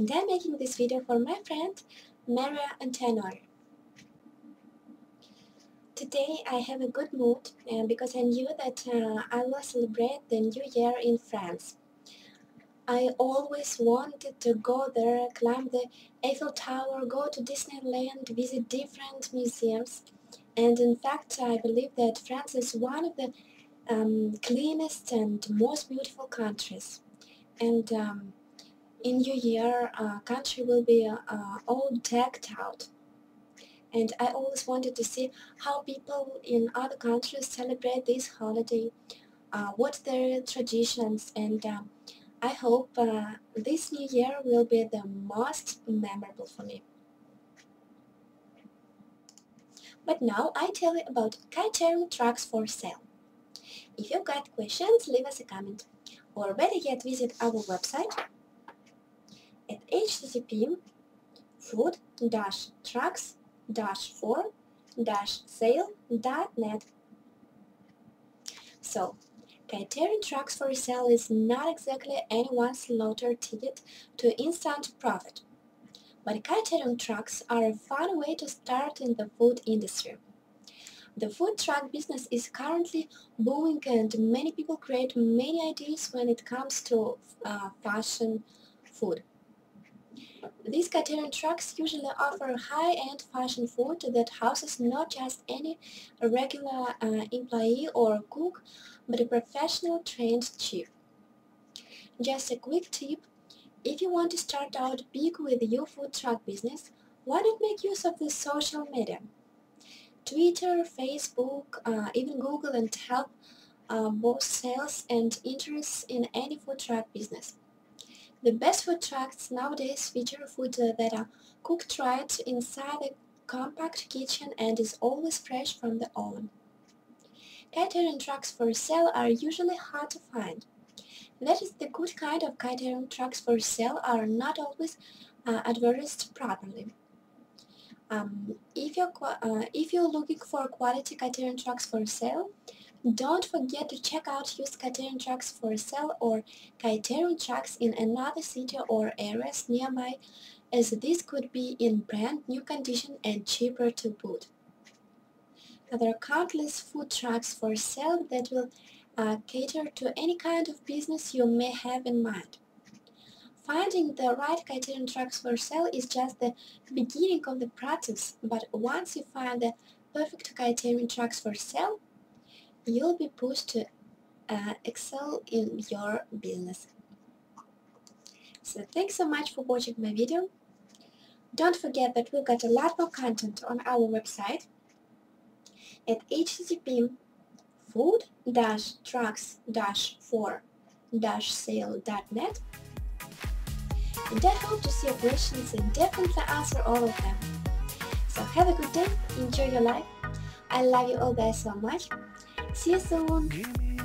and I'm making this video for my friend Maria Antenor. Today I have a good mood because I knew that I will celebrate the New Year in France. I always wanted to go there, climb the Eiffel Tower, go to Disneyland, visit different museums, and in fact I believe that France is one of the cleanest and most beautiful countries. And in New Year, country will be all decked out. And I always wanted to see how people in other countries celebrate this holiday, what their traditions, and I hope this New Year will be the most memorable for me. But now I tell you about catering trucks for sale. If you've got questions, leave us a comment, or better yet, visit our website at http://food-trucks-for-sale.net. So, catering trucks for sale is not exactly anyone's lottery ticket to instant profit, but catering trucks are a fun way to start in the food industry. The food truck business is currently booming, and many people create many ideas when it comes to fashion food. These catering trucks usually offer high-end fashion food that houses not just any regular employee or cook, but a professional trained chef. Just a quick tip: if you want to start out big with your food truck business, why not make use of the social media? Twitter, Facebook, even Google, and help both sales and interests in any food truck business. The best food trucks nowadays feature food that are cooked right inside a compact kitchen and is always fresh from the oven. Catering trucks for sale are usually hard to find. That is, the good kind of catering trucks for sale are not always advertised properly. If you're looking for quality catering trucks for sale, don't forget to check out used catering trucks for sale or catering trucks in another city or areas nearby, as these could be in brand new condition and cheaper to boot. There are countless food trucks for sale that will cater to any kind of business you may have in mind. Finding the right catering trucks for sale is just the beginning of the process, but once you find the perfect catering trucks for sale, you'll be pushed to excel in your business. So thanks so much for watching my video. Don't forget that we've got a lot more content on our website at http://food-trucks-for-sale.net. And I hope to see your questions and definitely answer all of them. So have a good day, enjoy your life. I love you all guys so much. See you soon.